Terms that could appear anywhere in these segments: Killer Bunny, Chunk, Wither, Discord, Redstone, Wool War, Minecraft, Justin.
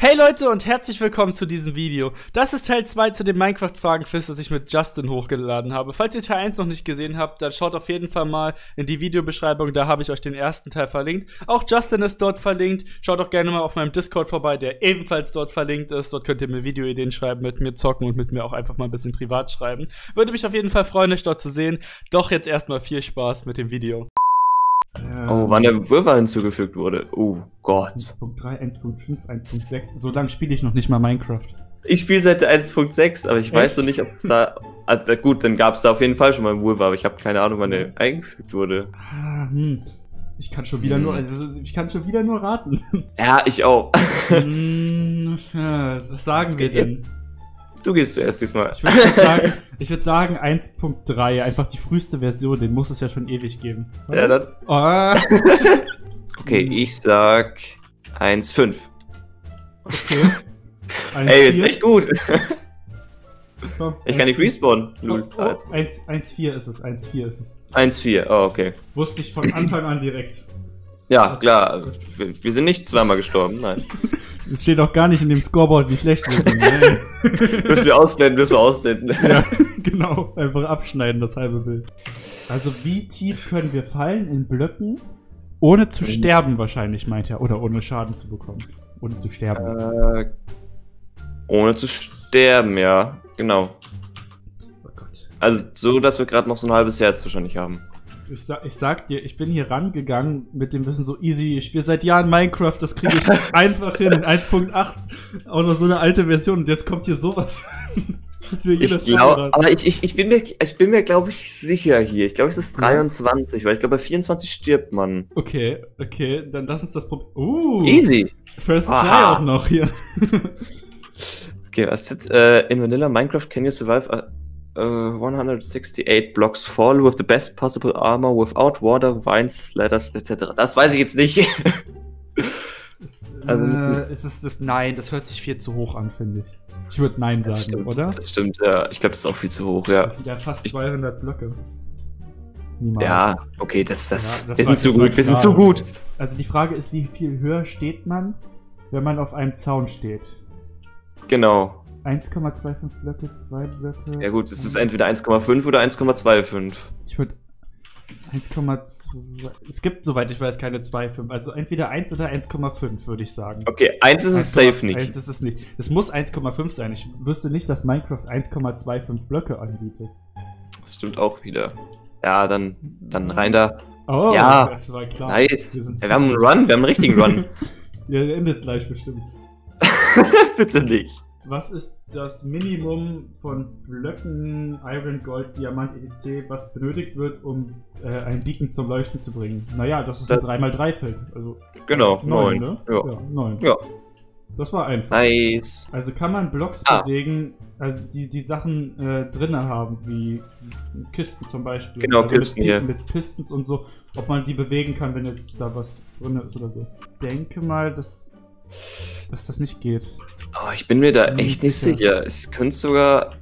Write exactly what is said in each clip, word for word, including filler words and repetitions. Hey Leute und herzlich willkommen zu diesem Video. Das ist Teil zwei zu dem Minecraft-Fragen-Quiz, das ich mit Justin hochgeladen habe. Falls ihr Teil eins noch nicht gesehen habt, dann schaut auf jeden Fall mal in die Videobeschreibung, da habe ich euch den ersten Teil verlinkt. Auch Justin ist dort verlinkt. Schaut auch gerne mal auf meinem Discord vorbei, der ebenfalls dort verlinkt ist. Dort könnt ihr mir Videoideen schreiben, mit mir zocken und mit mir auch einfach mal ein bisschen privat schreiben. Würde mich auf jeden Fall freuen, euch dort zu sehen. Doch jetzt erstmal viel Spaß mit dem Video. Oh, wann der Würfer hinzugefügt wurde. Oh Gott. eins Punkt drei, eins Punkt fünf, eins Punkt sechs. So lange spiele ich noch nicht mal Minecraft. Ich spiele seit der eins Punkt sechs, aber ich Echt? weiß noch nicht, ob es da... Also gut, dann gab es da auf jeden Fall schon mal einen Wool War, aber ich habe keine Ahnung, wann der eingefügt wurde. Ah, hm. Ich kann schon wieder hm. nur... Also ich kann schon wieder nur raten. Ja, ich auch. Hm, was sagen was wir denn? Jetzt? Du gehst zuerst diesmal. Ich würde sagen, ich würd sagen eins Punkt drei, einfach die früheste Version, den muss es ja schon ewig geben. Oder? Ja, dann... Oh. Okay, ich sag eins Komma fünf. Okay. Ey, ist echt gut. Komm, ich kann nicht respawnen. Oh, oh, eins Komma vier ist es, eins Komma vier ist es. eins Komma vier, oh, okay. Wusste ich von Anfang an direkt. Ja, das klar. Wir, wir sind nicht zweimal gestorben, nein. Es steht auch gar nicht in dem Scoreboard, wie schlecht wir sind. Ne? Müssen wir ausblenden, müssen wir ausblenden. Ja, genau. Einfach abschneiden, das halbe Bild. Also, wie tief können wir fallen in Blöcken? Ohne zu sterben wahrscheinlich, meint er. Oder ohne Schaden zu bekommen. Ohne zu sterben. Äh, ohne zu sterben, ja. Genau. Oh Gott. Also so, dass wir gerade noch so ein halbes Herz wahrscheinlich haben. Ich sag, ich sag dir, ich bin hier rangegangen mit dem Wissen so easy. Ich spiele seit Jahren Minecraft, das kriege ich einfach hin. eins Punkt acht, auch noch so eine alte Version. Und jetzt kommt hier sowas. Ich glaub, aber ich, ich, ich bin mir, ich bin mir glaube ich, sicher hier. Ich glaube, es ist dreiundzwanzig, weil ich glaube, bei vierundzwanzig stirbt man. Okay, okay, dann lass uns das Problem. Uh, Easy! First Try auch noch hier. Okay, was jetzt? Uh, in Vanilla Minecraft can you survive a, uh, one hundred sixty-eight blocks fall with the best possible armor without water, vines, ladders, et cetera. Das weiß ich jetzt nicht. es, also, äh, es ist das Nein, das hört sich viel zu hoch an, finde ich. Ich würde Nein sagen, das stimmt, oder? Das stimmt, ja. Ich glaube, das ist auch viel zu hoch, ja. Das sind ja fast zweihundert ich... Blöcke. Niemals. Ja, okay, das, das, ja, das wir sind zu gut, wir sind zu gut. Also die Frage ist, wie viel höher steht man, wenn man auf einem Zaun steht? Genau. eins Komma fünfundzwanzig Blöcke, zwei Blöcke... Ja gut, es ist entweder eins Komma fünf oder eins Komma fünfundzwanzig. Ich würde... eins Komma zwei. Es gibt, soweit ich weiß, keine zwei Komma fünf. Also entweder eins oder eins Komma fünf, würde ich sagen. Okay, eins ist es safe nicht. eins ist es nicht. Es muss eins Komma fünf sein. Ich wüsste nicht, dass Minecraft eins Komma fünfundzwanzig Blöcke anbietet. Das stimmt auch wieder. Ja, dann, dann rein da. Oh, ja, das war klar. Nice. Wir, ja, wir haben einen Run, wir haben einen richtigen Run. Ja, der endet gleich bestimmt. Bitte nicht. Was ist das Minimum von Blöcken, Iron, Gold, Diamant, et cetera, was benötigt wird, um äh, ein Beacon zum Leuchten zu bringen? Naja, das ist das ein drei mal drei Feld. Also genau, neun. Ne? Ja. Ja, neun. Ja. Das war einfach. Nice. Also kann man Blocks ah. bewegen, also die, die Sachen äh, drin haben, wie Kisten zum Beispiel. Genau, also Kisten, mit, ja. mit Pistons und so, ob man die bewegen kann, wenn jetzt da was drin ist oder so. Ich denke mal, dass... dass das nicht geht. Oh, ich bin mir da bin echt nicht sicher. sicher. Es könnte sogar...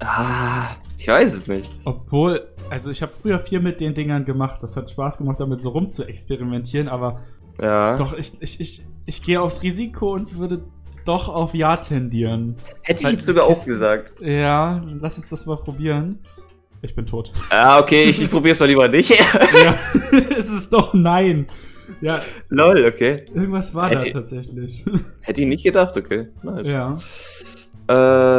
Ah, ich weiß es nicht. Obwohl, also ich habe früher viel mit den Dingern gemacht. Das hat Spaß gemacht, damit so rum zu experimentieren, aber... Ja. Doch, ich, ich, ich, ich gehe aufs Risiko und würde doch auf Ja tendieren. Hätte ich jetzt sogar auch gesagt. Ja, lass uns das mal probieren. Ich bin tot. Ah, okay, ich, ich probiere es mal lieber nicht. Ja, es ist doch Nein. Ja. Lol, okay. Irgendwas war da tatsächlich. Hätte ich nicht gedacht, okay. Nice. Ja.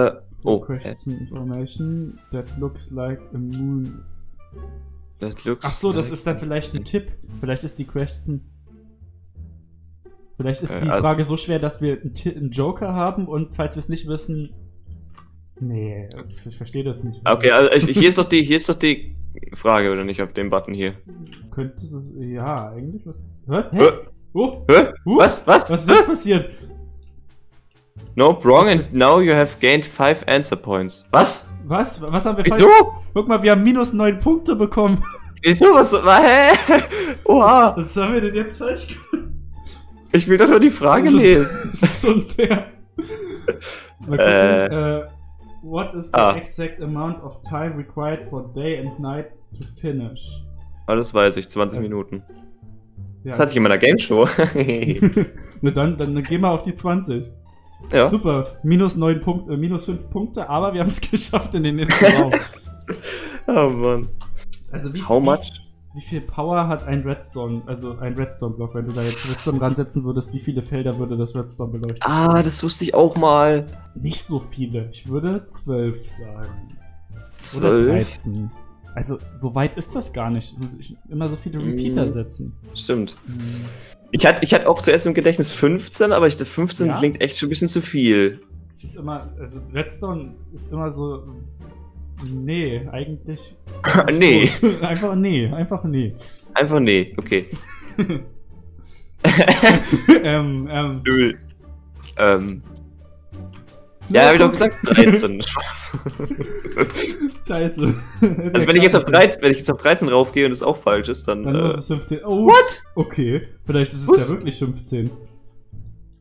Äh, oh. Question information that looks like a moon. That looks Ach so, like das ist dann vielleicht ein Tipp. Vielleicht ist die Question... Vielleicht ist die äh, Frage so schwer, dass wir einen, einen Joker haben und falls wir es nicht wissen... Nee, ich verstehe das nicht. Okay, also ich, hier ist doch die... Hier ist doch die Frage oder nicht auf dem Button hier? Könnte es. Ja, eigentlich was. Hä? Hä? Hä? Oh. Hä? Uh. Was? Was? Was ist Hä? passiert? No, wrong and now you have gained five answer points. Was? Was? Was haben wir falsch? Wieso? Guck mal, wir haben minus neun Punkte bekommen. Wieso? Was? Hä? Oha! Was haben wir denn jetzt falsch gemacht? Ich will doch nur die Frage das lesen. Ist, das ist unfair. Mal gucken, äh. äh What is the ah. exact amount of time required for day and night to finish? Alles weiß ich, zwanzig also, Minuten. Ja, das hatte ich in meiner Game Show. Ne, dann, dann geh mal auf die zwanzig. Ja. Super. Minus neun Punkte, äh, minus fünf Punkte, aber wir haben es geschafft in den nächsten Raum. Oh Mann. Also wie, How much? Wie, wie viel Power hat ein Redstone, also ein Redstone-Block, wenn du da jetzt Redstone ransetzen würdest, wie viele Felder würde das Redstone beleuchten? Ah, das wusste ich auch mal. Nicht so viele. Ich würde zwölf sagen. zwölf? Oder dreizehn. Also, so weit ist das gar nicht. Ich muss immer so viele Repeater mm. setzen. Stimmt. Mm. Ich hatte ich hatte auch zuerst im Gedächtnis fünfzehn, aber ich dachte, fünfzehn ja. klingt echt schon ein bisschen zu viel. Es ist immer, also Redstone ist immer so, nee, eigentlich. nee. Einfach nee, einfach nee. Einfach nee, okay. ähm, ähm. Nö. Ähm. Ja, hab ich doch gesagt, dreizehn, Spaß. Scheiße. Also wenn ich jetzt auf dreizehn, wenn ich jetzt auf dreizehn raufgehe und es auch falsch ist, dann... Dann äh, ist es fünfzehn. Oh, what? Okay, vielleicht ist es Was? ja wirklich fünfzehn.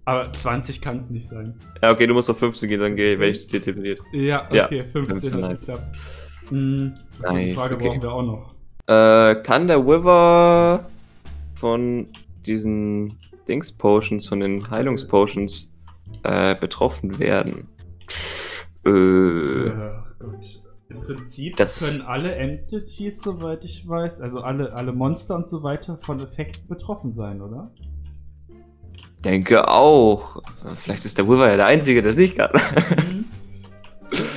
Aber zwanzig kann es nicht sein. Ja, okay, du musst auf fünfzehn gehen, dann gehe ich dir telefoniert. Ja, okay, ja, fünfzehn hat geklappt. Hm, nice, die Frage okay. brauchen wir auch noch. Äh, kann der Wither von diesen Dings-Potions, von den Heilungs-Potions äh, betroffen werden? Äh, ja, gut. Im Prinzip das können alle Entities, soweit ich weiß, also alle, alle Monster und so weiter, von Effekten betroffen sein, oder? Denke auch. Vielleicht ist der Wither ja der Einzige, der es nicht kann. Mhm.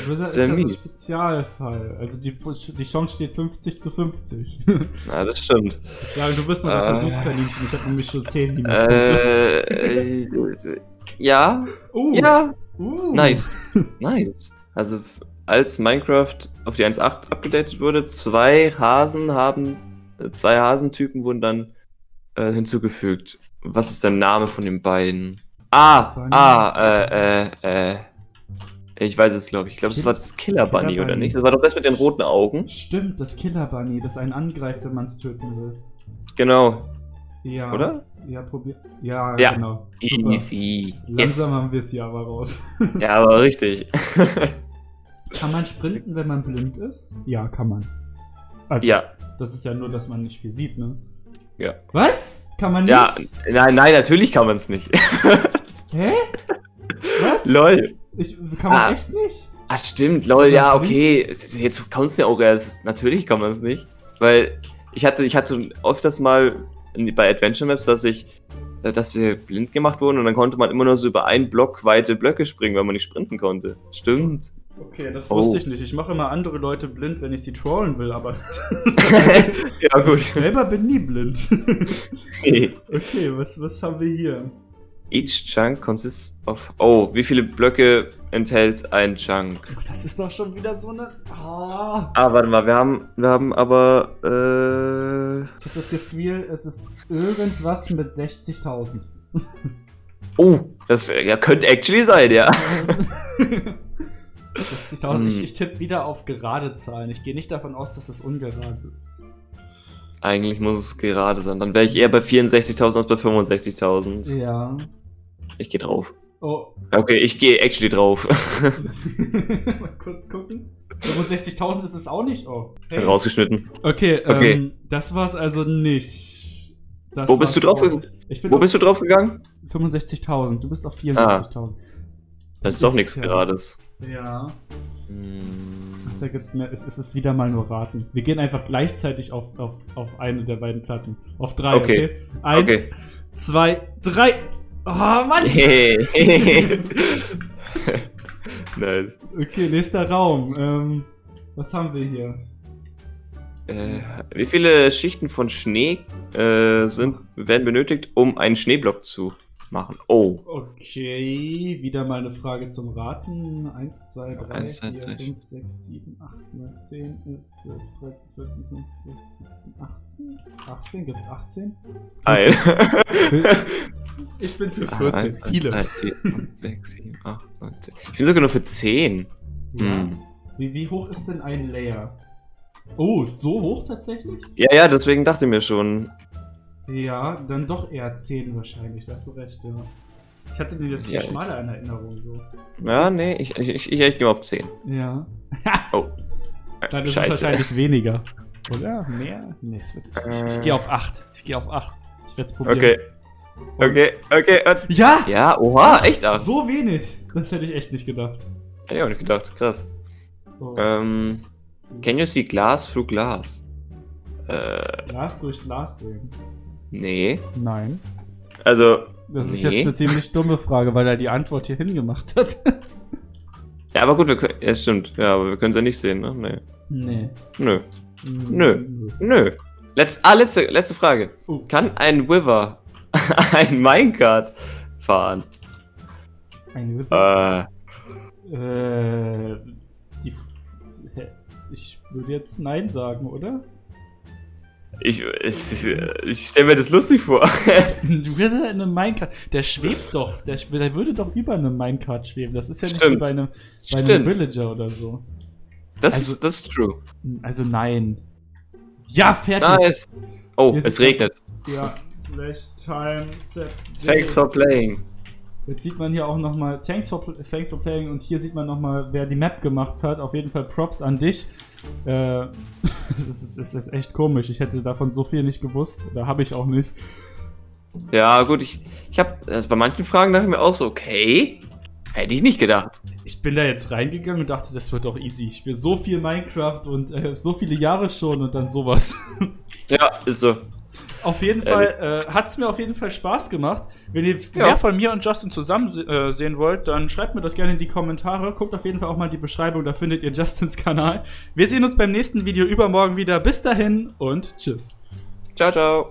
Wither ist ja so ein Spezialfall. Also die, die Chance steht fünfzig zu fünfzig. Na, das stimmt. Ich sage, du bist mal das äh, Versuchskaninchen. Ich habe nämlich schon zehn Minuspunkte. Äh, ja. Oh. Ja. Uh. Nice, nice. Also als Minecraft auf die eins Punkt acht abgedatet wurde, zwei Hasen haben, zwei Hasentypen wurden dann äh, hinzugefügt. Was ist der Name von den beiden? Ah, Bunny. ah, äh, äh, äh. Ich weiß es, glaube ich. Ich glaube, das war das Killer Bunny, Killer Bunny, oder nicht? Das war doch das mit den roten Augen. Stimmt, das Killer Bunny, das einen angreift, wenn man es töten will. Genau. Ja. Oder? Ja, probier. Ja, ja, genau. Super. Easy. Langsam yes. haben wir es hier aber raus. Ja, aber richtig. Kann man sprinten, wenn man blind ist? Ja, kann man. Also, ja. Das ist ja nur, dass man nicht viel sieht, ne? Ja. Was? Kann man nicht? Ja, nein, nein, natürlich kann man es nicht. Hä? Was? Lol. Ich, kann man ah. echt nicht? Ah, stimmt, lol, ja, okay. Ist? Jetzt kommst du ja auch erst. Natürlich kann man es nicht. Weil ich hatte, ich hatte öfters mal bei Adventure Maps, dass ich, dass wir blind gemacht wurden und dann konnte man immer nur so über einen Block weite Blöcke springen, weil man nicht sprinten konnte. Stimmt. Okay, das wusste oh. ich nicht. Ich mache immer andere Leute blind, wenn ich sie trollen will, aber ja, gut. Ich selber bin nie blind. Okay, okay, was, was haben wir hier? Each Chunk consists of... Oh, wie viele Blöcke enthält ein Chunk? Das ist doch schon wieder so eine... Oh. Ah, warte mal, wir haben, wir haben aber... Äh... Ich habe das Gefühl, es ist irgendwas mit sechzigtausend. Oh, das ja, könnte actually sein, ja. sechzigtausend, hm. ich, ich tippe wieder auf gerade Zahlen. Ich gehe nicht davon aus, dass es ungerade ist. Eigentlich muss es gerade sein. Dann wäre ich eher bei vierundsechzigtausend als bei fünfundsechzigtausend. Ja. Ich gehe drauf. Oh. Okay, ich gehe actually drauf. Mal kurz gucken. fünfundsechzigtausend ist es auch nicht. Oh. Hey. Rausgeschnitten. Okay, okay. Ähm, das war's also nicht. Das Wo bist du drauf? Ich bin Wo bist du drauf gegangen? fünfundsechzigtausend. Du bist auf vierundsechzigtausend. Ah. Das ist doch nichts ja. Gerades. Ja. Das ergibt mehr. Es ist wieder mal nur raten. Wir gehen einfach gleichzeitig auf, auf, auf eine der beiden Platten. Auf drei, okay? okay? Eins, okay. zwei, drei. Oh, Mann! Hey. Nice. Okay, nächster Raum. Ähm, was haben wir hier? Äh, wie viele Schichten von Schnee äh, sind, werden benötigt, um einen Schneeblock zu machen? Oh. Okay, wieder mal eine Frage zum Raten. eins, zwei, drei, vier, fünf, sechs, sieben, acht, neun, zehn, elf, zwölf, dreizehn, vierzehn, fünfzehn, sechzehn, siebzehn, achtzehn. Gibt es achtzehn? Nein. Ich bin für vierzehn. Viele. eins, zwei, drei, vier, fünf, sechs, sieben, acht, neun, zehn. Ich bin sogar nur für zehn. Ja. Hm. Wie, wie hoch ist denn ein Layer? Oh, so hoch tatsächlich? Ja, ja, deswegen dachte ich mir schon. Ja, dann doch eher zehn wahrscheinlich, da hast du recht, ja. Ich hatte den jetzt viel ja, schmaler in Erinnerung, so. Ja, nee, ich, ich, ich, ich, ich gehe auf zehn. Ja. Oh. Dann ist Scheiße. es wahrscheinlich weniger. Oder? Mehr? Nee, es wird. Ich, ich, ich gehe auf acht. Ich gehe auf acht. Ich werde es probieren. Okay. Okay, okay. Und ja! Ja, oha, das echt aus. So wenig. Das hätte ich echt nicht gedacht. Hätte ich auch nicht gedacht, krass. Oh. Ähm, can you see glass through glass? Äh, Glas durch Glas sehen? Nee. Nein. Also, das ist nee. Jetzt eine ziemlich dumme Frage, weil er die Antwort hier hingemacht hat. Ja, aber gut, wir können, ja, stimmt. Ja, aber wir können es ja nicht sehen, ne? Nee. Nee. Nö. Nö. Nö. Letz, ah, letzte, letzte Frage. Uh. Kann ein Wither ein Minecart fahren? Ein Wither? Äh. äh die, ich würde jetzt Nein sagen, oder? Ich, ich, ich stelle mir das lustig vor. Du würdest ja in einem Minecart. Der schwebt doch. Der, der würde doch über einem Minecart schweben. Das ist ja nicht wie bei einem, bei einem Villager oder so. Das, also, ist, das ist true. Also nein. Ja, fertig. Nice. Oh, es regnet. Ja, slash time set. Thanks for playing. Jetzt sieht man hier auch nochmal Thanks for, thanks for playing und hier sieht man nochmal, wer die Map gemacht hat. Auf jeden Fall Props an dich. Äh, es ist, es ist echt komisch. Ich hätte davon so viel nicht gewusst. Da habe ich auch nicht. Ja, gut. Ich, ich habe also bei manchen Fragen dachte ich mir auch so, okay. Hätte ich nicht gedacht. Ich bin da jetzt reingegangen und dachte, das wird doch easy. Ich spiele so viel Minecraft und äh, so viele Jahre schon und dann sowas. Ja, ist so. Auf jeden Ehrlich. Fall äh, hat es mir auf jeden Fall Spaß gemacht. Wenn ihr ja. mehr von mir und Justin zusammen äh, sehen wollt, dann schreibt mir das gerne in die Kommentare. Guckt auf jeden Fall auch mal die Beschreibung, da findet ihr Justins Kanal. Wir sehen uns beim nächsten Video übermorgen wieder. Bis dahin und tschüss. Ciao, ciao.